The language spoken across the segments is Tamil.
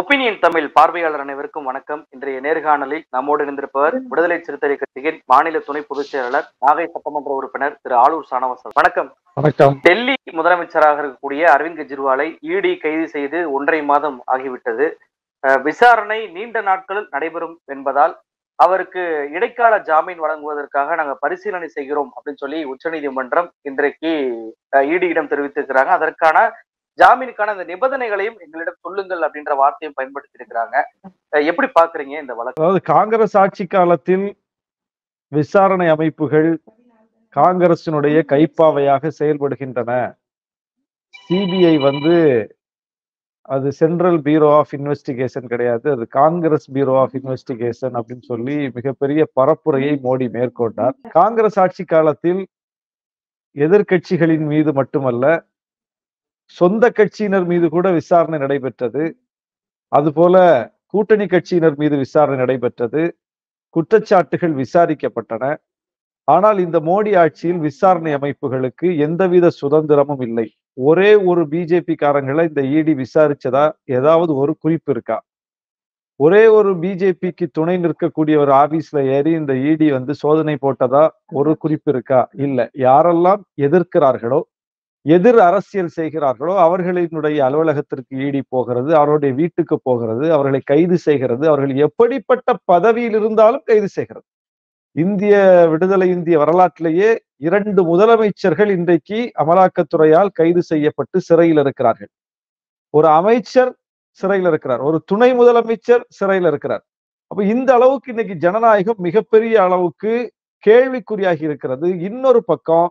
ஒப்பீனியன் தமிழ் பார்வையாளர் அனைவருக்கும் வணக்கம். இன்றைய நேர்காணலில் நம்மோடு இணைந்திருப்பவர் விடுதலை சிறுத்தைகள் கட்சியின் மாநில துணை பொதுச் செயலாளர், நாகை சட்டமன்ற உறுப்பினர் திரு ஆளூர் சனவா. வணக்கம். வணக்கம். டெல்லி முதலமைச்சராக இருக்கக்கூடிய அரவிந்த் கெஜ்ரிவாலை ED கைது செய்து 1.5 மாதம் ஆகிவிட்டது. விசாரணை நீண்ட நாட்களில் நடைபெறும் என்பதால் அவருக்கு இடைக்கால ஜாமீன் வழங்குவதற்காக நாங்கள் பரிசீலனை செய்கிறோம் அப்படின்னு சொல்லி உச்சநீதிமன்றம் இன்றைக்கு ED-யிடம் தெரிவித்திருக்கிறாங்க. அதற்கான ஜாமீனுக்கான அந்த நிபந்தனைகளையும் எங்களிடம் சொல்லுங்கள் அப்படின்ற வார்த்தையும் பயன்படுத்தி இருக்கிறாங்க. எப்படி பாக்குறீங்க இந்த வழக்கு? அதாவது காங்கிரஸ் ஆட்சி காலத்தில் விசாரணை அமைப்புகள் காங்கிரசினுடைய கைப்பாவையாக செயல்படுகின்றன. CBI அது சென்ட்ரல் பியூரோ ஆஃப் இன்வெஸ்டிகேஷன் கிடையாது, அது காங்கிரஸ் பியூரோ ஆஃப் இன்வெஸ்டிகேஷன் அப்படின்னு சொல்லி மிகப்பெரிய பரப்புரையை மோடி மேற்கொண்டார். காங்கிரஸ் ஆட்சி காலத்தில் எதிர்கட்சிகளின் மீது மட்டுமல்ல, சொந்த கட்சியினர் மீது கூட விசாரணை நடைபெற்றது. அதுபோல கூட்டணி கட்சியினர் மீது விசாரணை நடைபெற்றது. குற்றச்சாட்டுகள் விசாரிக்கப்பட்டன. ஆனால் இந்த மோடி ஆட்சியில் விசாரணை அமைப்புகளுக்கு எந்தவித சுதந்திரமும் இல்லை. ஒரே ஒரு BJP காரங்களை இந்த ED விசாரிச்சதா ஏதாவது ஒரு குறிப்பு இருக்கா? ஒரே ஒரு BJP-க்கு துணை நிற்கக்கூடிய ஒரு ஆபீஸ்ல ஏறி இந்த ED சோதனை போட்டதா ஒரு குறிப்பு இருக்கா? இல்லை. யாரெல்லாம் எதிர்க்கிறார்களோ, எதிர் அரசியல் செய்கிறார்களோ அவர்களினுடைய அலுவலகத்திற்கு ED போகிறது, அவருடைய வீட்டுக்கு போகிறது, அவர்களை கைது செய்கிறது. அவர்கள் எப்படிப்பட்ட பதவியில் இருந்தாலும் கைது செய்கிறது. இந்திய விடுதலை இந்திய வரலாற்றிலேயே 2 முதலமைச்சர்கள் இன்றைக்கு அமலாக்கத்துறையால் கைது செய்யப்பட்டு சிறையில் இருக்கிறார்கள். ஒரு அமைச்சர் சிறையில் இருக்கிறார், ஒரு துணை முதலமைச்சர் சிறையில் இருக்கிறார். அப்ப இந்த அளவுக்கு இன்னைக்கு ஜனநாயகம் மிகப்பெரிய அளவுக்கு கேள்விக்குறியாகி இருக்கிறது. இன்னொரு பக்கம்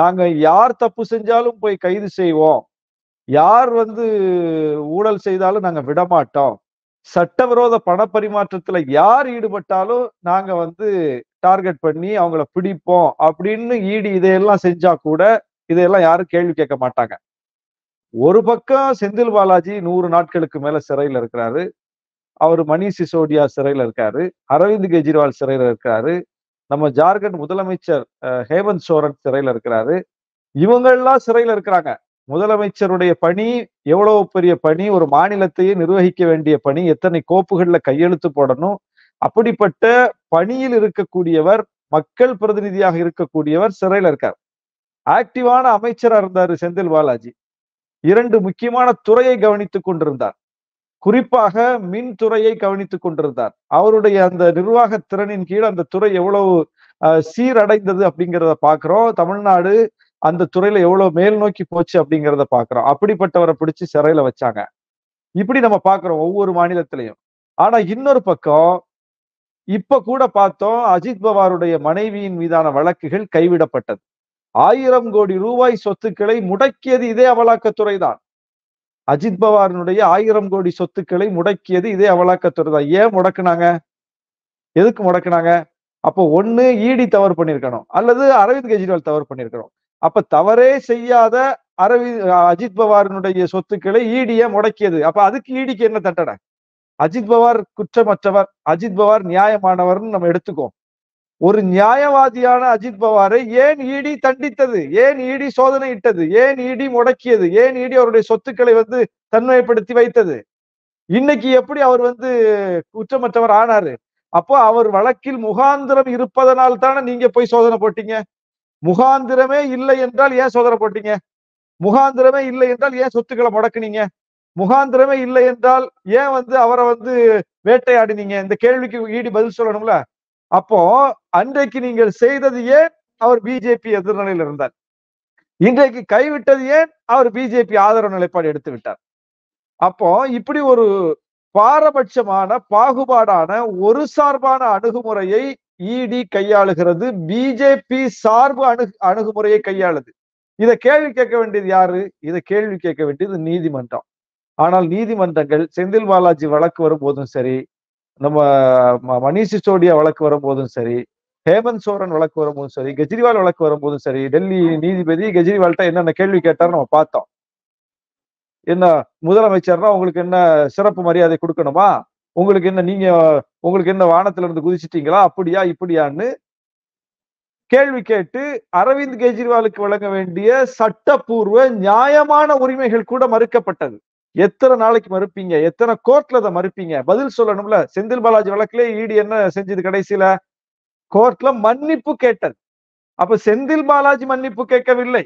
நாங்க யார் தப்பு செஞ்சாலும் போய் கைது செய்வோம், யார் ஊழல் செய்தாலும் நாங்க விடமாட்டோம், சட்டவிரோத பண பரிமாற்றத்துல யார் ஈடுபட்டாலும் நாங்க டார்கெட் பண்ணி அவங்கள பிடிப்போம் அப்படின்னு ED இதையெல்லாம் செஞ்சா கூட இதையெல்லாம் யாரும் கேள்வி கேட்க மாட்டாங்க. ஒரு பக்கம் செந்தில் பாலாஜி 100 நாட்களுக்கு மேல சிறையில் இருக்கிறாரு, அவரு மணி சிசோடியா சிறையில் இருக்காரு, அரவிந்த் கெஜ்ரிவால் சிறையில் இருக்காரு, நம்ம ஜார்க்கண்ட் முதலமைச்சர் ஹேமந்த் சோரன் சிறையில் இருக்கிறாரு. இவங்கெல்லாம் சிறையில் இருக்கிறாங்க. முதலமைச்சருடைய பணி எவ்வளவு பெரிய பணி, ஒரு மாநிலத்தையே நிர்வகிக்க வேண்டிய பணி, எத்தனை கோப்புகள்ல கையெழுத்து போடணும். அப்படிப்பட்ட பணியில் இருக்கக்கூடியவர், மக்கள் பிரதிநிதியாக இருக்கக்கூடியவர் சிறையில் இருக்கார். ஆக்டிவான அமைச்சரா இருந்தாரு செந்தில் பாலாஜி. 2 முக்கியமான துறையை கவனித்துக் கொண்டிருந்தார். குறிப்பாக மின்துறையை கவனித்துக் கொண்டிருந்தார். அவருடைய அந்த நிர்வாக திறனின் கீழ் அந்த துறை எவ்வளவு சீரடைந்தது அப்படிங்கிறத பாக்குறோம். தமிழ்நாடு அந்த துறையில எவ்வளவு மேல் நோக்கி போச்சு அப்படிங்கிறத பாக்குறோம். அப்படிப்பட்டவரை பிடிச்சு சிறையில வச்சாங்க. இப்படி நம்ம பாக்குறோம் ஒவ்வொரு மாநிலத்திலையும். ஆனா இன்னொரு பக்கம் இப்ப கூட பார்த்தோம், அஜித் பவாருடைய மனைவியின் மீதான வழக்குகள் கைவிடப்பட்டது. 1000 கோடி ரூபாய் சொத்துக்களை முடக்கியது இதே அமலாக்கத்துறை தான். அஜித் பவாரினுடைய 1000 கோடி சொத்துக்களை முடக்கியது இதே அமலாக்கத்துறை தான். ஏன் முடக்குனாங்க, எதுக்கு முடக்குனாங்க? அப்போ ஒண்ணு ED தவறு பண்ணியிருக்கணும், அல்லது அரவிந்த் கெஜ்ரிவால் தவறு பண்ணியிருக்கணும். அப்ப தவறே செய்யாத அஜித் பவாரினுடைய சொத்துக்களை ED-ய முடக்கியது. அப்ப அதுக்கு ED-க்கு என்ன தண்டனை? அஜித் பவார் குற்றமற்றவர், அஜித் பவார் நியாயமானவர்னு நம்ம எடுத்துக்கோம். ஒரு நியாயவாதியான அஜித் பவாரை ஏன் ED தண்டித்தது? ஏன் ED சோதனை இட்டது? ஏன் ED முடக்கியது? ஏன் ED அவருடைய சொத்துக்களை தன்மைப்படுத்தி வைத்தது? இன்னைக்கு எப்படி அவர் குற்றமற்றவர் ஆனாரு? அப்போ அவர் வழக்கில் முகாந்திரம் இருப்பதனால் தானே நீங்க போய் சோதனை போட்டீங்க. முகாந்திரமே இல்லை என்றால் ஏன் சோதனை போட்டீங்க? முகாந்திரமே இல்லை என்றால் ஏன் சொத்துக்களை முடக்குனீங்க? முகாந்திரமே இல்லை என்றால் ஏன் அவரை வேட்டையாடினீங்க? இந்த கேள்விக்கு ED பதில் சொல்லணும்ல. அப்போ அன்றைக்கு நீங்கள் செய்தது ஏன்? அவர் BJP எதிர்நிலையில் இருந்தார். இன்றைக்கு கைவிட்டது ஏன்? அவர் BJP ஆதரவு நிலைப்பாடு எடுத்து விட்டார். அப்போ இப்படி ஒரு பாரபட்சமான, பாகுபாடான, ஒரு சார்பான அணுகுமுறையை ED கையாளுகிறது. BJP சார்பு அணுகுமுறையை கையாளுது. இதை கேள்வி கேட்க வேண்டியது யாரு? இதை கேள்வி கேட்க வேண்டியது நீதிமன்றம். ஆனால் நீதிமன்றங்கள் செந்தில் பாலாஜி வழக்கு வரும்போதும் சரி, நம்ம மணி சிசோடியா வழக்கு வரும்போதும் சரி, ஹேமந்த் சோரன் வழக்கு வரும்போதும் சரி, கெஜ்ரிவால் வழக்கு வரும்போதும் சரி, டெல்லி நீதிபதி கெஜ்ரிவால்கிட்ட என்னென்ன கேள்வி கேட்டாரு நம்ம பார்த்தோம். என்ன, முதலமைச்சர்னா உங்களுக்கு என்ன சிறப்பு மரியாதை கொடுக்கணுமா? உங்களுக்கு என்ன, நீங்க உங்களுக்கு என்ன வானத்துல இருந்து குதிச்சிட்டீங்களா? அப்படியா இப்படியான்னு கேள்வி கேட்டு அரவிந்த் கெஜ்ரிவாலுக்கு வழங்க வேண்டிய சட்டப்பூர்வ நியாயமான உரிமைகள் கூட மறுக்கப்பட்டது. எத்தனை நாளைக்கு மறுப்பீங்க? எத்தனை கோர்ட்ல அதை மறுப்பீங்க? பதில் சொல்லணும்ல. செந்தில் பாலாஜி வழக்குல ஈடி என்ன செஞ்சது? கடைசியில கோர்ட்ல மன்னிப்பு கேட்டது. அப்ப செந்தில் பாலாஜி மன்னிப்பு கேட்கவில்லை.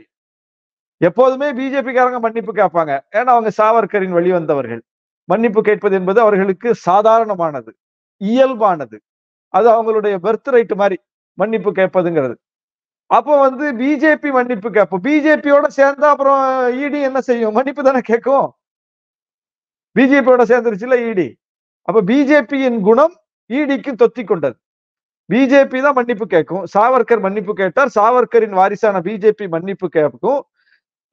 எப்போதுமே பிஜேபிக்காரங்க மன்னிப்பு கேட்பாங்க, ஏன்னா அவங்க சாவர்கரின் வழிவந்தவர்கள். மன்னிப்பு கேட்பது என்பது அவர்களுக்கு சாதாரணமானது, இயல்பானது, அது அவங்களுடைய பர்த் ரைட் மாதிரி மன்னிப்பு கேட்பதுங்கிறது. அப்போ வந்து பிஜேபி மன்னிப்பு கேட்போம், பிஜேபியோட சேர்ந்தா அப்புறம் ஈடி என்ன செய்யும்? மன்னிப்பு தானே கேட்கும். பிஜேபியோட சேர்ந்துருச்சுல ஈடி. அப்ப பிஜேபியின் குணம் ஈடிக்கு தொத்தி கொண்டது. பிஜேபி தான் மன்னிப்பு கேட்கும். சாவர்கர் மன்னிப்பு கேட்டார், சாவர்கரின் வாரிசான பிஜேபி மன்னிப்பு கேட்கும்.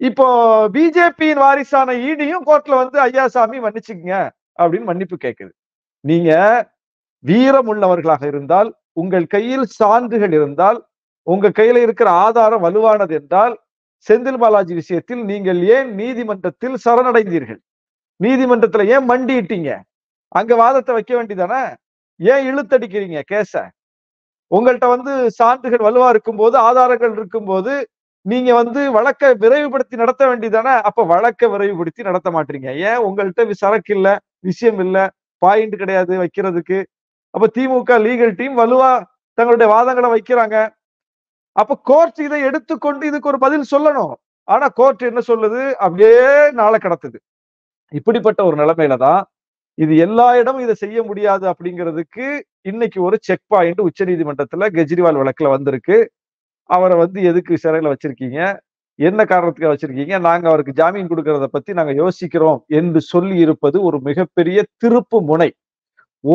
இப்போ பிஜேபியின் வாரிசான ஈடியும் கோர்ட்ல வந்து ஐயா சாமி மன்னிச்சுக்குங்க அப்படின்னு மன்னிப்பு கேட்குது. நீங்க வீரம் உள்ளவர்களாக இருந்தால், உங்கள் கையில் சான்றுகள் இருந்தால், உங்க கையில இருக்கிற ஆதாரம் வலுவானது என்றால், செந்தில் பாலாஜி விஷயத்தில் நீங்கள் ஏன் நீதிமன்றத்தில் சரணடைந்தீர்கள்? நீதிமன்றத்துல ஏன் மண்டிட்டீங்க? அங்க வாதத்தை வைக்க வேண்டியதானே? ஏன் இழுத்தடிக்கிறீங்க கேச? உங்கள்கிட்ட வந்து சான்றுகள் வலுவா இருக்கும்போது, ஆதாரங்கள் இருக்கும்போது நீங்க வந்து வழக்கை விரைவுபடுத்தி நடத்த வேண்டியதானே? அப்ப வழக்கை விரைவுபடுத்தி நடத்த மாட்டீங்க. ஏன்? உங்கள்கிட்ட சரக்கு இல்லை, விஷயம் இல்லை, பாயிண்ட் கிடையாது வைக்கிறதுக்கு. அப்ப திமுக லீகல் டீம் வலுவா தங்களுடைய வாதங்களை வைக்கிறாங்க. அப்ப கோர்ட் இதை எடுத்துக்கொண்டு இதுக்கு ஒரு பதில் சொல்லணும். ஆனா கோர்ட் என்ன சொல்லுது? அப்படியே நாளை கடத்துது. இப்படிப்பட்ட ஒரு நிலைமையில தான் இது எல்லா இடமும் இதை செய்ய முடியாது அப்படிங்கிறதுக்கு இன்னைக்கு ஒரு செக் பாயிண்ட் உச்ச நீதிமன்றத்துல கெஜ்ரிவால் வழக்குல வந்திருக்கு. அவரை வந்து எதுக்கு சிறையில வச்சிருக்கீங்க, என்ன காரணத்துக்காக வச்சிருக்கீங்க, நாங்க அவருக்கு ஜாமீன் கொடுக்கறத பத்தி நாங்க யோசிக்கிறோம் என்று சொல்லி இருப்பது ஒரு மிகப்பெரிய திருப்பு முனை.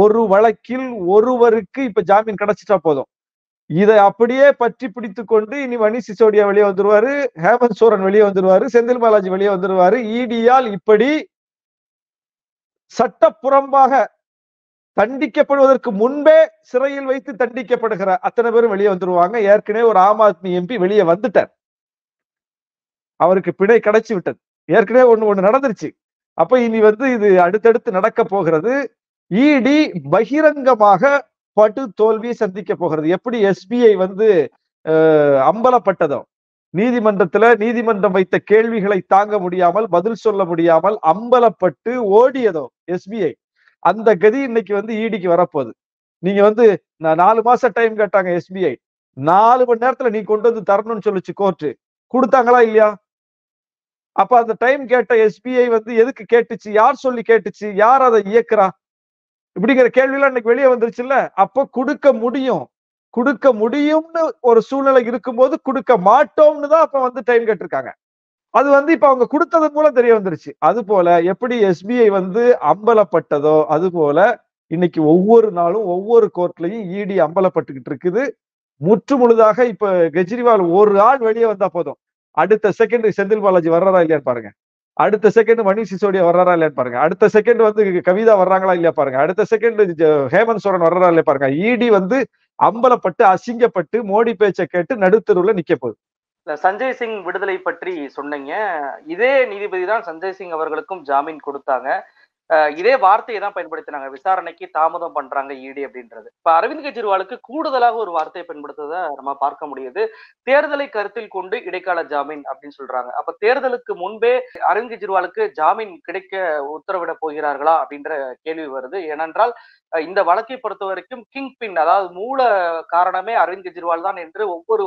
ஒரு வழக்கில் ஒருவருக்கு இப்ப ஜாமீன் கிடைச்சிட்டா போதும், இதை அப்படியே பற்றி பிடித்து கொண்டு இனி மணி சிசோடியா வெளியே வந்துருவாரு, ஹேமந்த் சோரன் வெளியே வந்துருவாரு, செந்தில் பாலாஜி வெளியே வந்துருவாரு. ஈடியால் இப்படி சட்டப்புறம்பாக தண்டிக்கப்படுவதற்கு முன்பே சிறையில் வைத்து தண்டிக்கப்படுகிற அத்தனை பேரும் வெளியே வந்துருவாங்க. ஏற்கனவே ஒரு ஆம் ஆத்மி எம்பி வெளியே வந்துட்டார், அவருக்கு பிணை கிடைச்சி விட்டது. ஏற்கனவே ஒண்ணு நடந்துருச்சு. அப்ப இனி வந்து இது அடுத்தடுத்து நடக்க போகிறது. ஈடி பகிரங்கமாக படு தோல்வியை சந்திக்க போகிறது. எப்படி எஸ்பிஐ வந்து அம்பலப்பட்டதோ, நீதிமன்றத்துல நீதிமன்றம் வைத்த கேள்விகளை தாங்க முடியாமல் பதில் சொல்ல முடியாமல் அம்பலப்பட்டு ஓடியதோ எஸ்பிஐ, அந்த கதி இன்னைக்கு வந்து ஈடிக்கு வரப்போகுது. நீங்க வந்து 4 மாசம் டைம் கேட்டாங்க எஸ்பிஐ, 4 மணி நேரத்துல நீ கொண்டு வந்து தரணும்னு சொல்லிச்சு கோர்ட்டு. கொடுத்தாங்களா இல்லையா? அப்ப அந்த டைம் கேட்ட எஸ்பிஐ வந்து எதுக்கு கேட்டுச்சு, யார் சொல்லி கேட்டுச்சு, யார் அதை இயக்குறா, இப்படிங்கிற கேள்வியெல்லாம் இன்னைக்கு வெளியே வந்துருச்சுல்ல. அப்போ கொடுக்க முடியும், கொடுக்க முடியும்னு ஒரு சூழ்நிலை இருக்கும்போது கொடுக்க மாட்டோம்னு தான் அப்ப வந்து டைம் கேட்டிருக்காங்க. அது வந்து இப்ப அவங்க கொடுத்தது மூலம் தெரிய வந்துருச்சு. அது போல எப்படி எஸ்பிஐ வந்து அம்பலப்பட்டதோ அது போல இன்னைக்கு ஒவ்வொரு நாளும் ஒவ்வொரு கோர்ட்லையும் ஈடி அம்பலப்பட்டுக்கிட்டு இருக்குது. முற்று முழுதாக இப்ப கெஜ்ரிவால் ஒரு ஆள் வெளியே வந்தா போதும், அடுத்த செகண்ட் செந்தில் பாலாஜி வர்றாரா இல்லையான்னு பாருங்க, அடுத்த செகண்ட் மணி சிசோடியா வர்றாரா இல்லையான்னு பாருங்க, அடுத்த செகண்ட் வந்து கவிதா வர்றாங்களா இல்லையா பாருங்க, அடுத்த செகண்ட் ஹேமந்த் சோரன் வர்றாரா இல்லையா பாருங்க. ஈடி வந்து அம்பலப்பட்டு அசிங்கப்பட்டு மோடி பேச்சை கேட்டு நடுத்தருவுல நிக்க போகுது. சஞ்சய் சிங் விடுதலை பற்றி சொன்னீங்க. இதே நீதிபதி தான் சஞ்சய் சிங் அவர்களுக்கும் ஜாமீன் கொடுத்தாங்க. இதே வார்த்தையை தான் பயன்படுத்தினாங்க, விசாரணைக்கு தாமதம் பண்றாங்க ஈடி அப்படின்றது. இப்ப அரவிந்த் கெஜ்ரிவாலுக்கு கூடுதலாக ஒரு வார்த்தையை பயன்படுத்துறதை நம்ம பார்க்க முடியுது. தேர்தலை கருத்தில் கொண்டு இடைக்கால ஜாமீன் அப்படின்னு சொல்றாங்க. அப்ப தேர்தலுக்கு முன்பே அரவிந்த் கெஜ்ரிவாலுக்கு ஜாமீன் கிடைக்க உத்தரவிட போகிறார்களா அப்படின்ற கேள்வி வருது. ஏனென்றால் இந்த வழக்கை பொறுத்த வரைக்கும் கிங் பின், அதாவது மூல காரணமே அரவிந்த் கெஜ்ரிவால் தான் என்று ஒவ்வொரு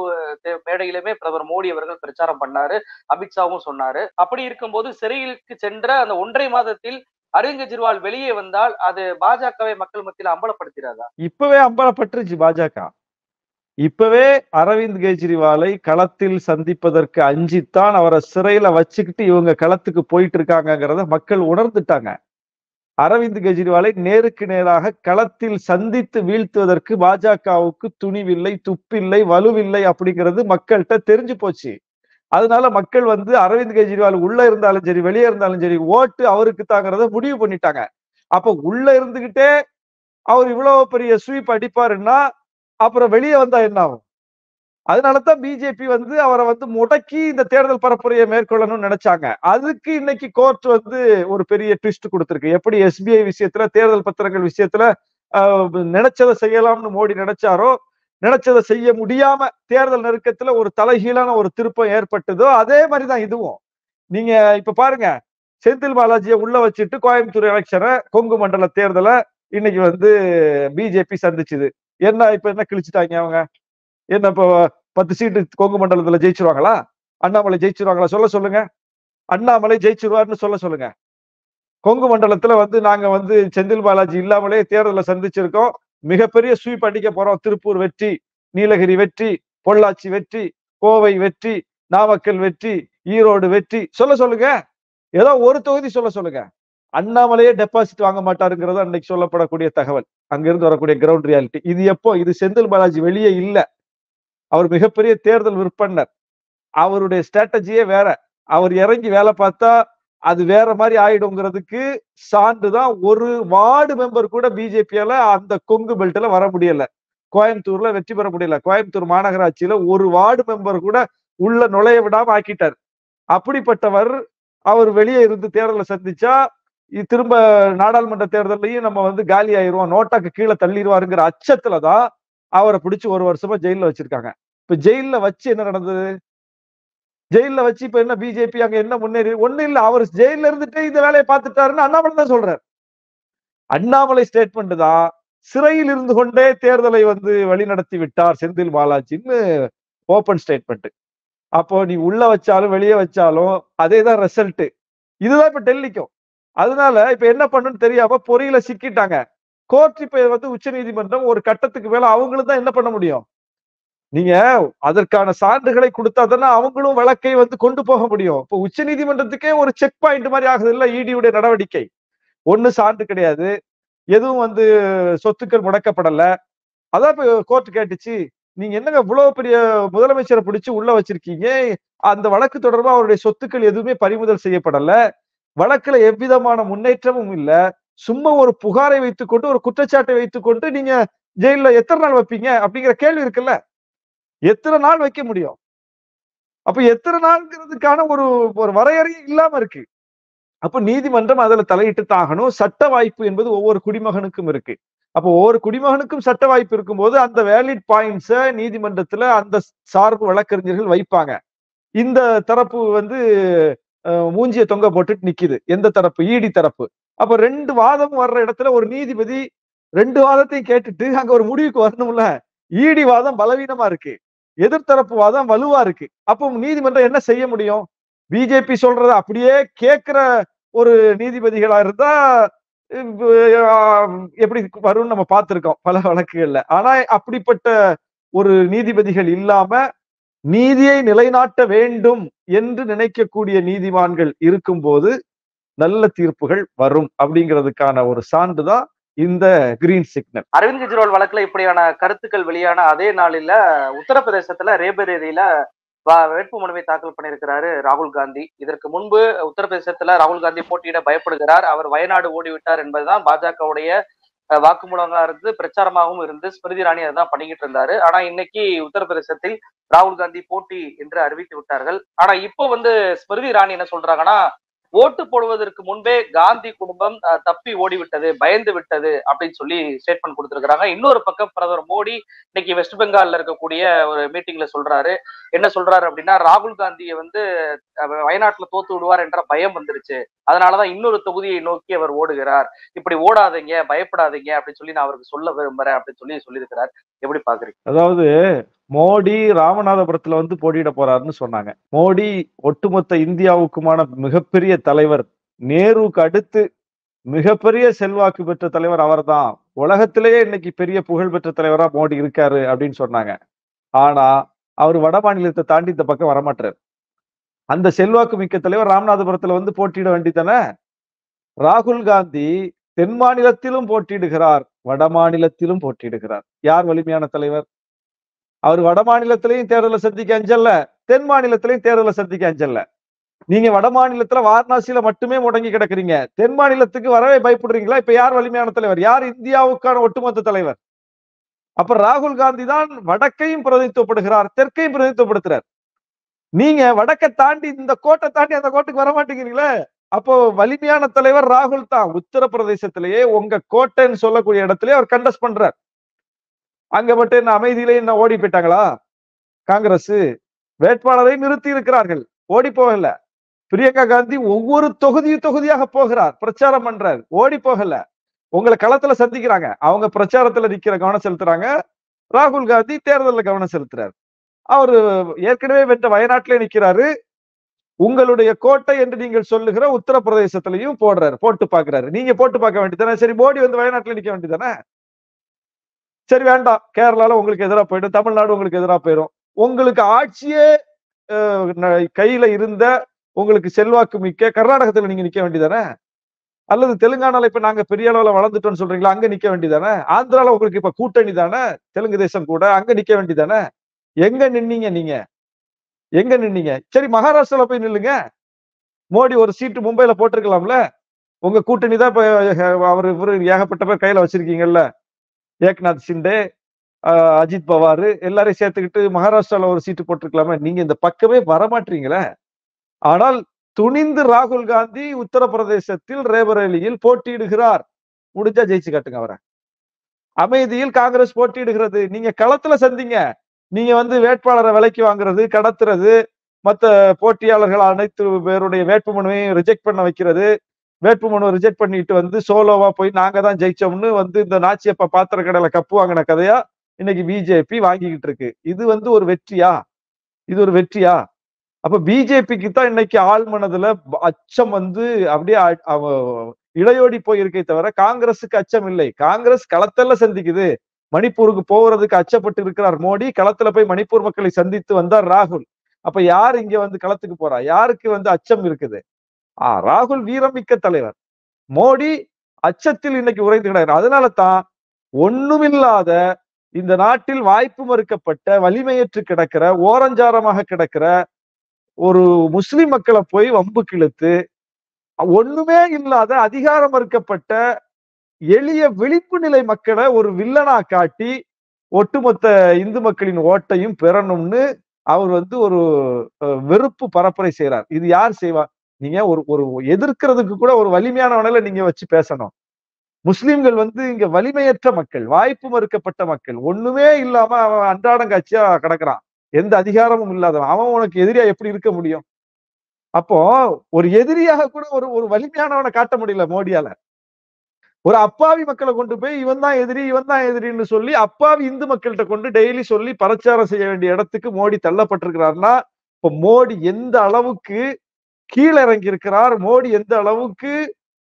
மேடையிலுமே பிரதமர் மோடி அவர்கள் பிரச்சாரம் பண்ணாரு, அமித்ஷாவும் சொன்னாரு. அப்படி இருக்கும்போது சிறையிலுக்கு சென்ற அந்த 1.5 மாதத்தில் அரவிந்த் கெஜ்ரிவால் வெளியே வந்தால் அது பாஜகவை மக்கள் மத்தியில் அம்பலப்படுத்திடாதா? இப்பவே அம்பலப்பட்டுருச்சு பாஜக. இப்பவே அரவிந்த் கெஜ்ரிவாலை களத்தில் சந்திப்பதற்கு அஞ்சித்தான் அவரை சிறையில வச்சுக்கிட்டு இவங்க களத்துக்கு போயிட்டு இருக்காங்கிறத மக்கள் உணர்ந்துட்டாங்க. அரவிந்த் கெஜ்ரிவாலை நேருக்கு நேராக களத்தில் சந்தித்து வீழ்த்துவதற்கு பாஜகவுக்கு துணிவில்லை, துப்பில்லை, வலுவில்லை அப்படிங்கிறது மக்கள்கிட்ட தெரிஞ்சு போச்சு. அதனால மக்கள் வந்து அரவிந்த் கெஜ்ரிவால் உள்ள இருந்தாலும் சரி வெளியே இருந்தாலும் சரி ஓட்டு அவருக்கு தாங்கிறத முடிவு பண்ணிட்டாங்க. அப்ப உள்ள இருந்துகிட்டே அவர் இவ்வளவு பெரிய ஸ்வீப் அடிப்பாருன்னா அப்புறம் வெளியே வந்தா என்ன ஆகும்? அதனாலதான் பிஜேபி வந்து அவரை வந்து முடக்கி இந்த தேர்தல் பரப்புரையை மேற்கொள்ளணும்னு நினைச்சாங்க. அதுக்கு இன்னைக்கு கோர்ட் வந்து ஒரு பெரிய ட்விஸ்ட் கொடுத்துருக்கு. எப்படி எஸ்பிஐ விஷயத்துல தேர்தல் பத்திரங்கள் விஷயத்துல நினைச்சதை செய்யலாம்னு மோடி நினைச்சாரோ, நினைச்சதை செய்ய முடியாம தேர்தல் நெருக்கத்துல ஒரு தலைகீழான ஒரு திருப்பம் ஏற்பட்டதோ, அதே மாதிரிதான் இதுவும். நீங்க இப்ப பாருங்க, செந்தில் பாலாஜியை உள்ள வச்சுட்டு கோயம்புத்தூர் எலெக்ஷனை, கொங்கு மண்டல தேர்தலை இன்னைக்கு வந்து பிஜேபி சந்திச்சுது. என்ன இப்ப என்ன கிழிச்சுட்டாங்க அவங்க? என்ன இப்போ 10 சீட்டு கொங்கு மண்டலத்துல ஜெயிச்சிருவாங்களா? அண்ணாமலை ஜெயிச்சிருவாங்களா? சொல்ல சொல்லுங்க. அண்ணாமலை ஜெயிச்சிருவாருன்னு சொல்ல சொல்லுங்க. கொங்கு மண்டலத்துல வந்து நாங்க வந்து செந்தில் பாலாஜி இல்லாமலே தேர்தலை சந்திச்சிருக்கோம், மிகப்பெரிய ஸ்வீப் அடிக்க போறோம், திருப்பூர் வெற்றி, நீலகிரி வெற்றி, பொள்ளாச்சி வெற்றி, கோவை வெற்றி, நாமக்கல் வெற்றி, ஈரோடு வெற்றி, சொல்ல சொல்லுங்க. ஏதோ ஒரு தொகுதி சொல்ல சொல்லுங்க. அண்ணாமலையே டெபாசிட் வாங்க மாட்டாருங்கிறது அன்னைக்கு சொல்லப்படக்கூடிய தகவல், அங்கிருந்து வரக்கூடிய கிரவுண்ட் ரியாலிட்டி. இது எப்போ? இது செந்தில் பாலாஜி வெளியே இல்லை, அவர் மிகப்பெரிய தேர்தல் விற்பனர், அவருடைய ஸ்ட்ராட்டஜியே வேற, அவர் இறங்கி வேலை பார்த்தா அது வேற மாதிரி ஆயிடுங்கிறதுக்கு சான்றுதான். ஒரு வார்டு மெம்பர் கூட பிஜேபியால அந்த கொங்கு பெல்ட்ல வர முடியல, கோயம்புத்தூர்ல வெற்றி பெற முடியல, கோயம்புத்தூர் மாநகராட்சியில ஒரு வார்டு மெம்பர் கூட உள்ள நுழைய விடாம ஆக்கிட்டார். அப்படிப்பட்டவர் அவர் வெளியே இருந்து தேர்தலை சந்திச்சா திரும்ப நாடாளுமன்ற தேர்தலையும் நம்ம வந்து காலி ஆயிடுவோம், நோட்டாக்கு கீழே தள்ளிடுவாருங்கிற அச்சத்துலதான் அவரை பிடிச்சி 1 வருஷமா ஜெயில வச்சிருக்காங்க. இப்ப ஜெயில வச்சு என்ன நடந்தது? ஜெயில வச்சு இப்ப என்ன பிஜேபி அங்க என்ன முன்னேறி? ஒண்ணு இல்ல, அவர் ஜெயில இருந்துட்டு இந்த வேலையை பார்த்துட்டாருன்னு அண்ணாமலை தான் சொல்றாரு. அண்ணாமலை ஸ்டேட்மெண்ட் தான் சிறையில் இருந்து கொண்டே தேர்தலை வந்து வழிநடத்தி விட்டார் செந்தில் பாலாஜின்னு ஓபன் ஸ்டேட்மெண்ட். அப்போ நீ உள்ள வச்சாலும் வெளியே வச்சாலும் அதே தான் ரிசல்ட். இதுதான் இப்ப டெல்லிக்கும். அதனால இப்ப என்ன பண்ணுன்னு தெரியாம பொறியில சிக்கிட்டாங்க. கோர்ட் இப்ப வந்து உச்ச நீதிமன்றம் ஒரு கட்டத்துக்கு மேல அவங்களும் தான் என்ன பண்ண முடியும்? நீங்க அதற்கான சான்றுகளை கொடுத்தாதானே அவங்களும் வழக்கை வந்து கொண்டு போக முடியும். இப்போ உச்ச நீதிமன்றத்துக்கே ஒரு செக் பாயிண்ட் மாதிரி ஆகுது இல்லை இடியுடைய நடவடிக்கை. ஒன்னும் சான்று கிடையாது, எதுவும் வந்து சொத்துக்கள் முடக்கப்படல. அதான் இப்ப கோர்ட் கேட்டுச்சு, நீங்க என்னங்க இவ்வளவு பெரிய முதலமைச்சரை பிடிச்சி உள்ள வச்சிருக்கீங்க, அந்த வழக்கு தொடர்பா அவருடைய சொத்துக்கள் எதுவுமே பறிமுதல் செய்யப்படல, வழக்குல எவ்விதமான முன்னேற்றமும் இல்ல, சும்மா ஒரு புகாரை வைத்துக்கொண்டு ஒரு குற்றச்சாட்டை வைத்துக்கொண்டு நீங்க ஜெயில எத்தனை நாள் வைப்பீங்க அப்படிங்கிற கேள்வி இருக்குல்ல. எத்தனை நாள் வைக்க முடியும்? அப்ப எத்தனை நாள்ங்கிறதுக்கான ஒரு வரையறையும் இல்லாம இருக்கு. அப்ப நீதிமன்றம் அதுல தலையிட்டு தாகணும். சட்ட வாய்ப்பு என்பது ஒவ்வொரு குடிமகனுக்கும் இருக்கு. அப்ப ஒவ்வொரு குடிமகனுக்கும் சட்ட வாய்ப்பு இருக்கும்போது அந்த வேலிட் பாயிண்ட்ஸை நீதிமன்றத்துல அந்த சார்பு வழக்கறிஞர்கள் வைப்பாங்க. இந்த தரப்பு வந்து மூஞ்சிய தொங்க போட்டுட்டு நிக்குது. எந்த தரப்பு? ஈடி தரப்பு. அப்ப 2 வாதம் வர்ற இடத்துல ஒரு நீதிபதி 2 வாதத்தையும் கேட்டுட்டு அங்க ஒரு முடிவுக்கு வரணும்ல. ஈடி வாதம் பலவீனமா இருக்கு, எதிர்த்தரப்பு வாதம் வலுவா இருக்கு. அப்போ நீதிமன்றம் என்ன செய்ய முடியும்? பிஜேபி சொல்றத அப்படியே கேட்கிற ஒரு நீதிபதிகளா இருந்தா எப்படி வரும்னு நம்ம பார்த்திருக்கோம் பல வழக்குகள்ல. ஆனா அப்படிப்பட்ட ஒரு நீதிபதிகள் இல்லாம நீதியை நிலைநாட்ட வேண்டும் என்று நினைக்கக்கூடிய நீதிமான்கள் இருக்கும்போது நல்ல தீர்ப்புகள் வரும் அப்படிங்கிறதுக்கான ஒரு சான்றுதான் இந்த கிரீன் சிக்னல். அரவிந்த் கெஜ்ரிவால் வழக்குல இப்படியான கருத்துக்கள் வெளியான அதே நாளில உத்தரப்பிரதேசத்துல ரேபரேலியில வேட்பு மனுவை தாக்கல் பண்ணியிருக்கிறாரு ராகுல் காந்தி. இதற்கு முன்பு உத்தரப்பிரதேசத்துல ராகுல் காந்தி போட்டியிட பயப்படுகிறார், அவர் வயநாடு ஓடிவிட்டார் என்பதுதான் பாஜகவுடைய வாக்குமூலங்களா இருந்து பிரச்சாரமாகவும் இருந்து ஸ்மிருதி இரானி அதான் பண்ணிக்கிட்டு இருந்தாரு. ஆனா இன்னைக்கு உத்தரப்பிரதேசத்தில் ராகுல் காந்தி போட்டி என்று அறிவித்து விட்டார்கள். ஆனா இப்போ வந்து ஸ்மிருதி இரானி என்ன சொல்றாங்கன்னா, ஓட்டு போடுவதற்கு முன்பே காந்தி குடும்பம் தப்பி ஓடிவிட்டது, பயந்து விட்டது அப்படின்னு சொல்லி ஸ்டேட்மெண்ட் கொடுத்திருக்கிறாங்க. இன்னொரு பக்கம் பிரதமர் மோடி இன்னைக்கு வெஸ்ட் பெங்கால்ல இருக்கக்கூடிய ஒரு மீட்டிங்ல சொல்றாரு. என்ன சொல்றாரு அப்படின்னா, ராகுல் காந்தியை வந்து வயநாட்டுல தோத்து விடுவார் என்ற பயம் வந்துருச்சு, அதனாலதான் இன்னொரு தொகுதியை நோக்கி அவர் ஓடுகிறார், இப்படி ஓடாதீங்க, பயப்படாதீங்க அப்படின்னு சொல்லி நான் அவருக்கு சொல்ல விரும்புறேன் அப்படின்னு சொல்லியிருக்கிறார். எப்படி பாக்குறீங்க? அதாவது மோடி ராமநாதபுரத்துல வந்து போட்டியிட போறாருன்னு சொன்னாங்க. மோடி ஒட்டுமொத்த இந்தியாவுக்குமான மிகப்பெரிய தலைவர், நேருவுக்கு அடுத்து மிகப்பெரிய செல்வாக்கு பெற்ற தலைவர் அவர் தான், உலகத்திலேயே இன்னைக்கு பெரிய புகழ் பெற்ற தலைவரா மோடி இருக்காரு அப்படின்னு சொன்னாங்க. ஆனா அவர் வட மாநிலத்தை தாண்டி இந்த பக்கம் வரமாட்டார். அந்த செல்வாக்கு மிக்க தலைவர் ராமநாதபுரத்துல வந்து போட்டியிட வேண்டியதானே? ராகுல் காந்தி தென் மாநிலத்திலும் போட்டியிடுகிறார், வட மாநிலத்திலும் போட்டியிடுகிறார். யார் வலிமையான தலைவர்? அவர் வட மாநிலத்திலையும் தேர்தலை சந்திக்க அஞ்சல்ல, தென் மாநிலத்திலையும் தேர்தலை சந்திக்க அஞ்சல்ல. நீங்க வட மாநிலத்துல வாரணாசியில மட்டுமே முடங்கி கிடக்குறீங்க, தென் மாநிலத்துக்கு வரவே பயப்படுறீங்களா? இப்ப யார் வலிமையான தலைவர்? யார் இந்தியாவுக்கான ஒட்டுமொத்த தலைவர்? அப்ப ராகுல் காந்தி தான் வடக்கையும் பிரதிநிதித்துவப்படுகிறார், தெற்கையும் பிரதிநிதித்துவப்படுத்துறார். நீங்க வடக்கை தாண்டி இந்த கோட்டை தாண்டி அந்த கோட்டுக்கு வர மாட்டேங்கிறீங்களே. அப்போ வலிமையான தலைவர் ராகுல் தான். உத்தரப்பிரதேசத்திலேயே உங்க கோட்டைன்னு சொல்லக்கூடிய இடத்திலேயே அவர் கண்டஸ்ட் பண்றார். அங்க மட்டும் என்ன அமைதியிலே என்ன ஓடி போயிட்டாங்களா? காங்கிரஸ் வேட்பாளரை நிறுத்தி இருக்கிறார்கள், ஓடி போகல. பிரியங்கா காந்தி ஒவ்வொரு தொகுதியாக போகிறார், பிரச்சாரம் பண்றாரு, ஓடி போகல, உங்களை களத்துல சந்திக்கிறாங்க, அவங்க பிரச்சாரத்துல நிக்கிற கவனம் செலுத்துறாங்க. ராகுல் காந்தி தேர்தலில் கவனம் செலுத்துறாரு. அவரு ஏற்கனவே வென்ற வயநாட்டிலே நிக்கிறாரு. உங்களுடைய கோட்டை என்று நீங்கள் சொல்லுகிற உத்தரப்பிரதேசத்திலையும் போடுறாரு, போட்டு பாக்குறாரு. நீங்க போட்டு பார்க்க வேண்டியதானே? சரி, மோடி வந்து வயநாட்டில நிக்க வேண்டியதானே? சரி, வேண்டாம், கேரளால உங்களுக்கு எதிராக போயிடும், தமிழ்நாடு உங்களுக்கு எதிராக போயிடும், உங்களுக்கு ஆட்சியே கையில இருந்த உங்களுக்கு செல்வாக்கு மிக்க கர்நாடகத்துல நீங்க நிக்க வேண்டியதானே? அல்லது தெலுங்கானால இப்ப நாங்க பெரிய அளவுல வளர்ந்துட்டோம்னு சொல்றீங்களா, அங்க நிக்க வேண்டியதானே? ஆந்திரால உங்களுக்கு இப்ப கூட்டணி தானே, தெலுங்கு தேசம் கூட, அங்க நிக்க வேண்டியதானே? எங்க நின்னீங்க நீங்க? எங்க நின்னீங்க? சரி, மகாராஷ்டிரால போய் நில்லுங்க. மோடி ஒரு சீட்டு மும்பைல போட்டிருக்கலாம்ல, உங்க கூட்டணி தான் இப்ப அவரு ஏகப்பட்ட பேர் கையில வச்சிருக்கீங்கல்ல, ஏக்நாத் சிண்டே, அஜித் பவார் எல்லாரையும் சேர்த்துக்கிட்டு மகாராஷ்டிரால ஒரு சீட்டு போட்டிருக்கலாமே. நீங்க இந்த பக்கமே வரமாட்டீங்களே. ஆனால் துணிந்து ராகுல் காந்தி உத்தரப்பிரதேசத்தில் ரேபரேலியில் போட்டியிடுகிறார். முடிஞ்சா ஜெயிச்சு காட்டுங்க அவரை. அமேதியில் காங்கிரஸ் போட்டியிடுகிறது. நீங்க களத்துல சந்திங்க. நீங்க வந்து வேட்பாளரை விலைக்கு வாங்குறது, கடத்துறது, மற்ற போட்டியாளர்கள் அனைத்து பேருடைய வேட்புமனுவையும் ரிஜெக்ட் பண்ண வைக்கிறது, வேட்புமனு ரிஜெக்ட் பண்ணிட்டு வந்து சோலோவா போய் நாங்க தான் ஜெயிச்சோம்னு வந்து இந்த நாச்சியப்பா பாத்திர கடையில கப்பு வாங்கின கதையா இன்னைக்கு பிஜேபி வாங்கிக்கிட்டு இருக்கு. இது வந்து ஒரு வெற்றியா? இது ஒரு வெற்றியா? அப்ப பிஜேபிக்கு தான் இன்னைக்கு ஆள் மனதுல அச்சம் வந்து அப்படியே இடையோடி போயிருக்கே தவிர காங்கிரஸுக்கு அச்சம் இல்லை. காங்கிரஸ் களத்தல்ல சந்திக்குது. மணிப்பூருக்கு போகிறதுக்கு அச்சப்பட்டு இருக்கிறார் மோடி. களத்துல போய் மணிப்பூர் மக்களை சந்தித்து வந்தார் ராகுல். அப்ப யார் இங்க வந்து களத்துக்கு போறா? யாருக்கு வந்து அச்சம் இருக்குது? ராகுல் வீரமிக்க தலைவர், மோடி அச்சத்தில் இன்னைக்கு உறைந்து கிடக்கிறார். அதனால தான் ஒண்ணுமில்லாத இந்த நாட்டில் வாய்ப்பு மறுக்கப்பட்ட, வலிமையற்று கிடக்கிற, ஓரஞ்சாரமாக கிடக்கிற ஒரு முஸ்லிம் மக்களை போய் வம்பு கிழித்து ஒண்ணுமே இல்லாத அதிகாரம் மறுக்கப்பட்ட எளிய விழிப்பு நிலை மக்களை ஒரு வில்லனா காட்டி ஒட்டுமொத்த இந்து மக்களின் ஓட்டையும் பெறணும்னு அவர் வந்து ஒரு வெறுப்பு பரப்புரை செய்யறார். இது யார் செய்வா? நீங்க ஒரு ஒரு எதிர்க்கிறதுக்கு கூட ஒரு வலிமையானவனால நீங்க வச்சு பேசணும். முஸ்லிம்கள் வந்து இங்க வலிமையற்ற மக்கள், வாய்ப்பு மறுக்கப்பட்ட மக்கள், ஒண்ணுமே இல்லாம அவன் அன்றாடங்காட்சியா கிடக்குறான், எந்த அதிகாரமும் இல்லாதவன். அவன் உனக்கு எதிரியா எப்படி இருக்க முடியும்? அப்போ ஒரு எதிரியாக கூட ஒரு வலிமையானவனை காட்ட முடியல மோடியால. ஒரு அப்பாவி மக்களை கொண்டு போய் இவன் தான் எதிரி, இவன் தான் எதிரின்னு சொல்லி அப்பாவி இந்து மக்கள்கிட்ட கொண்டு டெய்லி சொல்லி பிரச்சாரம் செய்ய வேண்டிய இடத்துக்கு மோடி தள்ளப்பட்டிருக்கிறாருன்னா இப்ப மோடி எந்த அளவுக்கு கீழே இறங்கி இருக்கிறார், மோடி எந்த அளவுக்கு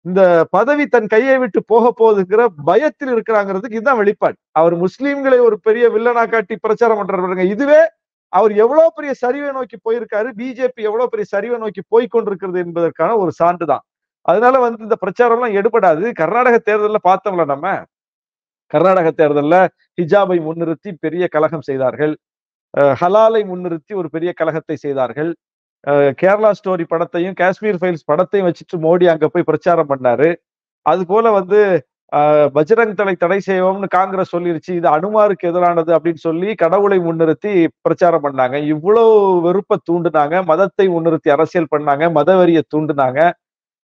இந்த பதவி தன் கையை விட்டு போக போகுதுங்கிற பயத்தில் இருக்கிறாங்கிறதுக்கு இதுதான் வெளிப்பாடு. அவர் முஸ்லீம்களை ஒரு பெரிய வில்லனா காட்டி பிரச்சாரம் பண்றாருங்க. இதுவே அவர் எவ்வளவு பெரிய சரிவை நோக்கி போயிருக்காரு, பிஜேபி எவ்வளவு பெரிய சரிவை நோக்கி போய்கொண்டிருக்கிறது என்பதற்கான ஒரு சான்றுதான். அதனால வந்து இந்த பிரச்சாரம் எல்லாம் எடுபடாது. கர்நாடக தேர்தலில் பார்த்தோம்ல, நம்ம கர்நாடக தேர்தலில் ஹிஜாபை முன்னிறுத்தி பெரிய கலகம் செய்தார்கள், ஹலாலை முன்னிறுத்தி ஒரு பெரிய கலகத்தை செய்தார்கள். கேரளா ஸ்டோரி படத்தையும் காஷ்மீர் ஃபைல்ஸ் படத்தையும் வச்சுட்டு மோடி அங்க போய் பிரச்சாரம் பண்ணாரு. அது போல வந்து பஜ்ரங் தலை தடை செய்வோம்னு காங்கிரஸ் சொல்லிருச்சு, இது அனுமாருக்கு எதிரானது அப்படின்னு சொல்லி கடவுளை முன்னிறுத்தி பிரச்சாரம் பண்ணாங்க. இவ்வளவு வெறுப்பை தூண்டுனாங்க, மதத்தை முன்னிறுத்தி அரசியல் பண்ணாங்க, மதவெறியை தூண்டுனாங்க,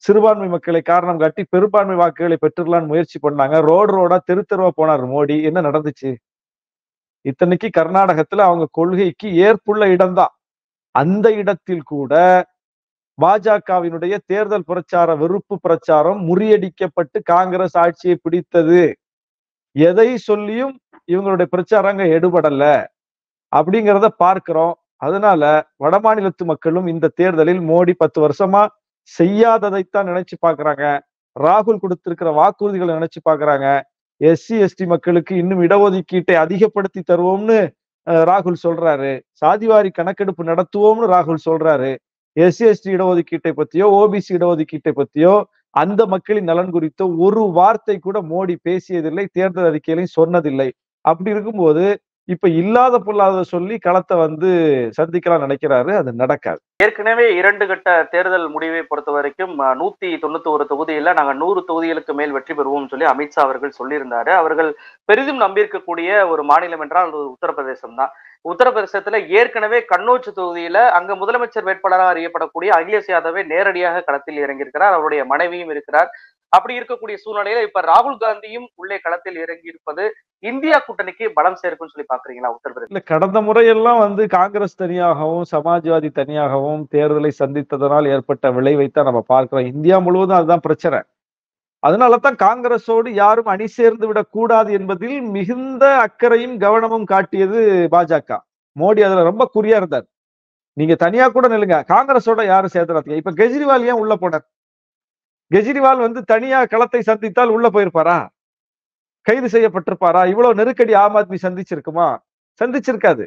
சிறுபான்மை மக்களை காரணம் காட்டி பெரும்பான்மை வாக்குகளை பெற்றுடலான்னு முயற்சி பண்ணாங்க. ரோடு ரோடா தெரு தெருவா போனார் மோடி. என்ன நடந்துச்சு? இத்தனைக்கு கர்நாடகத்துல அவங்க கொள்கைக்கு ஏற்புள்ள இடம்தான். அந்த இடத்தில் கூட பாஜகவினுடைய தேர்தல் பிரச்சார வெறுப்பு பிரச்சாரம் முறியடிக்கப்பட்டு காங்கிரஸ் ஆட்சியை பிடித்தது. எதை சொல்லியும் இவங்களுடைய பிரச்சாரங்க எடுபடல அப்படிங்கிறத பார்க்கிறோம். அதனால வடமாநிலத்து மக்களும் இந்த தேர்தலில் மோடி 10 வருஷமா செய்யாததைத்தான் நினைச்சு பாக்குறாங்க. ராகுல் கொடுத்திருக்கிற வாக்குறுதிகளை நினைச்சு பாக்குறாங்க. எஸ்சி எஸ்டி மக்களுக்கு இன்னும் இடஒதுக்கீட்டை அதிகப்படுத்தி தருவோம்னு ராகுல் சொல்றாரு, சாதிவாரி கணக்கெடுப்பு நடத்துவோம்னு ராகுல் சொல்றாரு. எஸ்சி எஸ்டி இடஒதுக்கீட்டை பத்தியோ ஓபிசி இடஒதுக்கீட்டை பத்தியோ அந்த மக்களின் நலன் குறித்தோ ஒரு வார்த்தை கூட மோடி பேசியதில்லை, தேர்தல் அறிக்கையிலையும் சொன்னதில்லை. அப்படி இருக்கும்போது இப்ப இல்லாத பொல்லாத சொல்லி களத்தை வந்து சந்திக்கலாம் நினைக்கிறாரு, அது நடக்காது. ஏற்கனவே 2 கட்ட தேர்தல் முடிவை பொறுத்த வரைக்கும் 191 தொகுதியில நாங்க 100 தொகுதிகளுக்கு மேல் வெற்றி பெறுவோம் சொல்லி அமித்ஷா அவர்கள் சொல்லியிருந்தாரு. அவர்கள் பெரிதும் நம்பியிருக்கக்கூடிய ஒரு மாநிலம் என்றால் அது உத்தரப்பிரதேசம் தான். உத்தரப்பிரதேசத்துல ஏற்கனவே கன்னோஜ் தொகுதியில அங்க முதலமைச்சர் வேட்பாளராக அறியப்படக்கூடிய அகிலேஷ் யாதவை நேரடியாக களத்தில் இறங்கியிருக்கிறார். அவருடைய மனைவியும் இருக்கிறார். அப்படி இருக்கக்கூடிய சூழ்நிலையில இப்ப ராகுல் காந்தியும் உள்ளே களத்தில் இறங்கி இருப்பது இந்தியா கூட்டணிக்கு பலம் சேர்க்கும்னு சொல்லி பாக்குறீங்களா உத்தரப்பிரதேசம்? இல்ல, கடந்த முறையெல்லாம் வந்து காங்கிரஸ் தனியாகவும் சமாஜ்வாதி தனியாகவும் தேர்தலை சந்தித்ததனால் ஏற்பட்ட விளைவைத்தான் நம்ம பார்க்கிறோம். இந்தியா முழுவதும் அதுதான் பிரச்சனை. அதனால தான் காங்கிரஸோடு யாரும் அணி சேர்ந்து விடக்கூடாது என்பதில் மிகுந்த அக்கறையும் கவனமும் காட்டியது பாஜக. மோடி அதுல ரொம்ப குறியா இருந்தார். நீங்க தனியா கூட நில்லுங்க, காங்கிரஸோட யாரும் சேர்த்துறாதீங்க. இப்ப கெஜ்ரிவால் ஏன் உள்ள போனார்? கெஜ்ரிவால் வந்து தனியா களத்தை சந்தித்தால் உள்ள போயிருப்பாரா? கைது செய்யப்பட்டிருப்பாரா? இவ்வளவு நெருக்கடி ஆம் ஆத்மி சந்திச்சிருக்குமா? சந்திச்சிருக்காது.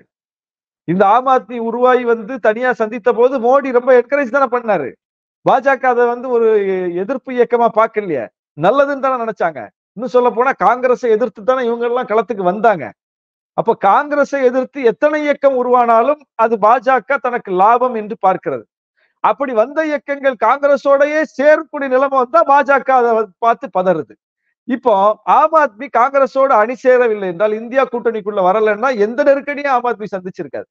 இந்த ஆம் ஆத்மி உருவாகி வந்து தனியா சந்தித்த போது மோடி ரொம்ப என்கரேஜ் தானே பண்ணாரு. பாஜக அதை வந்து ஒரு எதிர்ப்பு இயக்கமா பார்க்கலையே, நல்லதுன்னு தானே நினைச்சாங்க. இன்னும் சொல்ல போனா காங்கிரஸை எதிர்த்து தானே இவங்க எல்லாம் களத்துக்கு வந்தாங்க. அப்போ காங்கிரஸை எதிர்த்து எத்தனை இயக்கம் உருவானாலும் அது பாஜக தனக்கு லாபம் என்று பார்க்கிறது. அப்படி வந்த இயக்கங்கள் காங்கிரஸோடையே சேர்க்கூடிய நிலைமை வந்தா பாஜக அதை பார்த்து பதறுது. இப்போ ஆம் ஆத்மி காங்கிரஸோடு அணி சேரவில்லை என்றால், இந்தியா கூட்டணிக்குள்ள வரலன்னா எந்த நெருக்கடியும் ஆம் ஆத்மி சந்திச்சிருக்காது.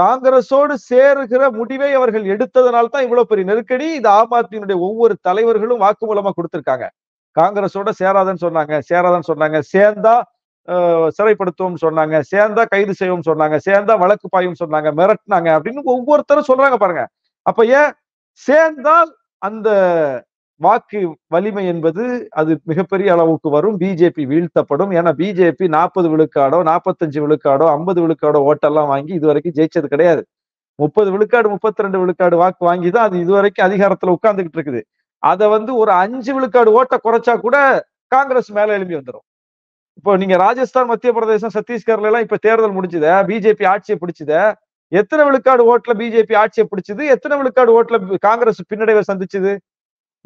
காங்கிரஸோடு சேருகிற முடிவை அவர்கள் எடுத்ததனால் தான் இவ்வளவு பெரிய நெருக்கடி. இது ஆம் ஆத்மியினுடைய ஒவ்வொரு தலைவர்களும் வாக்குமூலமா கொடுத்திருக்காங்க. காங்கிரஸோட சேராதன்னு சொன்னாங்க, சேராதன்னு சொன்னாங்க, சேர்ந்தா சிறைப்படுத்துவோம் சொன்னாங்க, சேர்ந்தா கைது செய்வோம் சொன்னாங்க, சேர்ந்தா வழக்கு பாயும் சொன்னாங்க, மிரட்டினாங்க அப்படின்னு ஒவ்வொருத்தரும் சொல்றாங்க பாருங்க. அப்ப ஏன் சேர்ந்தால் அந்த வாக்கு வலிமை என்பது அது மிகப்பெரிய அளவுக்கு வரும், பிஜேபி வீழ்த்தப்படும். ஏன்னா பிஜேபி 40 விழுக்காடோ 45 விழுக்காடோ 50 விழுக்காடோ ஓட்டெல்லாம் வாங்கி இது வரைக்கும் ஜெயிச்சது கிடையாது. 30 விழுக்காடு 32 விழுக்காடு வாக்கு வாங்கிதான் அது இது வரைக்கும் அதிகாரத்துல உட்கார்ந்துகிட்டு இருக்குது. அதை வந்து ஒரு 5 விழுக்காடு ஓட்ட குறைச்சா கூட காங்கிரஸ் மேல எழும்பி வந்துடும். இப்போ நீங்க ராஜஸ்தான், மத்திய பிரதேசம், சத்தீஸ்கர்ல எல்லாம் இப்ப தேர்தல் முடிச்சுத, பிஜேபி ஆட்சியை பிடிச்சத, எத்தனை விழுக்காடு ஓட்டுல பிஜேபி ஆட்சியை பிடிச்சது, எத்தனை விழுக்காடு ஓட்டுல காங்கிரஸ் பின்னடைவை சந்திச்சுது?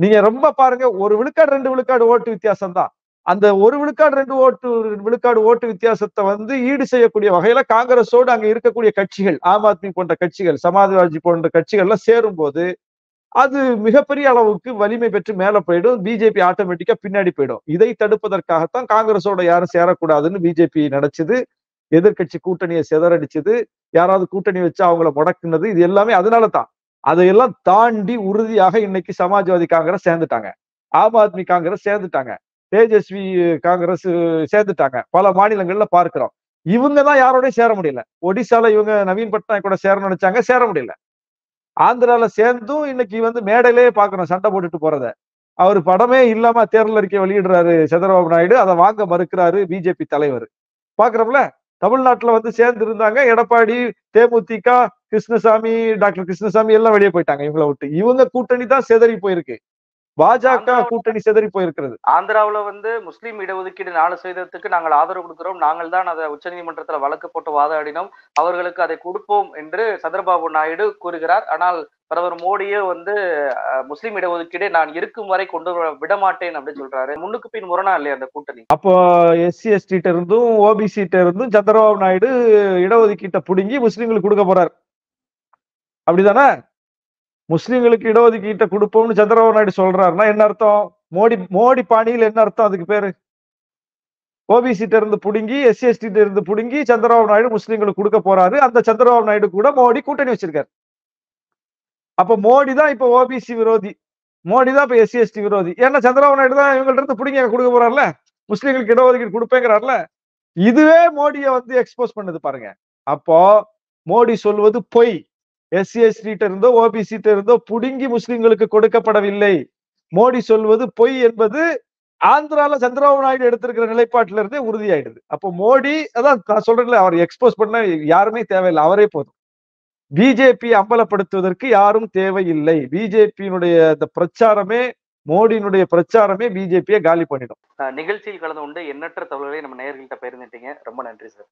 நீங்க ரொம்ப பாருங்க, 1 விழுக்காடு 2 விழுக்காடு ஓட்டு வித்தியாசம் தான். அந்த 1 விழுக்காடு 2 விழுக்காடு ஓட்டு வித்தியாசத்தை வந்து ஈடு செய்யக்கூடிய வகையில காங்கிரஸோடு அங்க இருக்கக்கூடிய கட்சிகள், ஆம் ஆத்மி போன்ற கட்சிகள், சமாஜ்வாதி போன்ற கட்சிகள்லாம் சேரும் போது அது மிகப்பெரிய அளவுக்கு வலிமை பெற்று மேல போயிடும். பிஜேபி ஆட்டோமேட்டிக்கா பின்னாடி போயிடும். இதை தடுப்பதற்காகத்தான் காங்கிரஸோட யாரும் சேரக்கூடாதுன்னு பிஜேபி நினைச்சது, எதிர்கட்சி கூட்டணியை சிதறடிச்சது, யாராவது கூட்டணி வச்சு அவங்கள முடக்குனது, இது எல்லாமே அதனால தான். அதையெல்லாம் தாண்டி உறுதியாக இன்னைக்கு சமாஜ்வாதி காங்கிரஸ் சேர்ந்துட்டாங்க, ஆம் ஆத்மி காங்கிரஸ் சேர்ந்துட்டாங்க, தேஜஸ்வி காங்கிரஸ் சேர்ந்துட்டாங்க. பல மாநிலங்கள்ல பார்க்கிறோம். இவங்க தான் யாரோடய சேர முடியல. ஒடிசால இவங்க நவீன் பட்நாயக் கூட சேரணும்னு நினைச்சாங்க, சேர முடியல. ஆந்திரால சேர்ந்தும் இன்னைக்கு வந்து மேடையிலேயே பாக்குறோம் சண்டை போட்டுட்டு போறத. அவர் படமே இல்லாம தேர்தல் அறிக்கை வெளியிடுறாரு சந்திரபாபு நாயுடு, அதை வாங்க மறுக்கிறாரு பிஜேபி தலைவர். பாக்குறோம்ல, தமிழ்நாட்டுல வந்து சேர்ந்து இருந்தாங்க எடப்பாடி, தேமுதிக, கிருஷ்ணசாமி, டாக்டர் கிருஷ்ணசாமி எல்லாம் வெளியே போயிட்டாங்க. இவங்களை விட்டு இவங்க கூட்டணி தான் செதறி போயிருக்கு, பாஜக கூட்டணி செதறி போயிருக்கிறது. ஆந்திராவில வந்து முஸ்லீம் இடஒதுக்கீடு 4% நாங்கள் ஆதரவு கொடுக்கிறோம், நாங்கள் தான் அதை உச்ச நீதிமன்றத்துல வழக்கு போட்டு வாதாடினோம், அவர்களுக்கு அதை கொடுப்போம் என்று சந்திரபாபு நாயுடு கூறுகிறார். ஆனால் பிரதமர் மோடியே வந்து முஸ்லீம் இடஒதுக்கீடை நான் இருக்கும் வரை கொண்டு விட மாட்டேன் அப்படின்னு சொல்றாரு. முன்னுக்கு பின் முரணா இல்லையா அந்த கூட்டணி? அப்போ எஸ்சி எஸ்டிட்ட இருந்தும் ஓபிசிட்ட இருந்தும் சந்திரபாபு நாயுடு இடஒதுக்கீட்டை பிடுங்கி முஸ்லீம்களுக்கு கொடுக்க போறார், அப்படிதானே? முஸ்லீம்களுக்கு இடஒதுக்கீட்டை கொடுப்போம்னு சந்திரபாபு நாயுடு சொல்றாருன்னா என்ன அர்த்தம்? மோடி பாணியில் என்ன அர்த்தம் அதுக்கு பேரு? ஓபிசிட்ட இருந்து புடுங்கி, எஸ்சி எஸ்டிட்ட இருந்து புடுங்கி சந்திரபாபு நாயுடு முஸ்லீம்களுக்கு கொடுக்க போறாரு. அந்த சந்திரபாபு நாயுடு கூட மோடி கூட்டணி வச்சிருக்காரு. அப்ப மோடி தான் இப்ப ஓபிசி விரோதி, மோடி தான் இப்ப எஸ்சி எஸ்டி விரோதி. ஏன்னா சந்திரபாபு நாயுடு தான் இவங்கள்ட்ட இருந்து புடுங்கி அங்க கொடுக்க போறாருல, முஸ்லீம்களுக்கு இடஒதுக்கீடு கொடுப்பேங்கிறாருல. இதுவே மோடியை வந்து எக்ஸ்போஸ் பண்ணது பாருங்க. அப்போ மோடி சொல்வது பொய். எஸ்சி எஸ்டிட்ட இருந்தோ ஓபிசிட்ட இருந்தோ புடுங்கி முஸ்லிம்களுக்கு கொடுக்கப்படவில்லை, மோடி சொல்வது பொய் என்பது ஆந்திரால சந்திரபாபு நாயுடு எடுத்திருக்கிற நிலைப்பாட்டில இருந்தே உறுதியாயிடுது. அப்போ மோடி, அதான் நான் சொல்றேன்ல, அவர் எக்ஸ்போஸ் பண்ண யாருமே தேவையில்லை, அவரே போதும். பிஜேபி அம்பலப்படுத்துவதற்கு யாரும் தேவையில்லை. பிஜேபியினுடைய அந்த பிரச்சாரமே, மோடியினுடைய பிரச்சாரமே பிஜேபியை காலி பண்ணிடும். நிகழ்ச்சியில் கலந்து கொண்டு எண்ணற்ற தகவல்களை நம்ம நேயர்கள்ட்ட பகிர்ந்துட்டீங்க. ரொம்ப நன்றி சார்.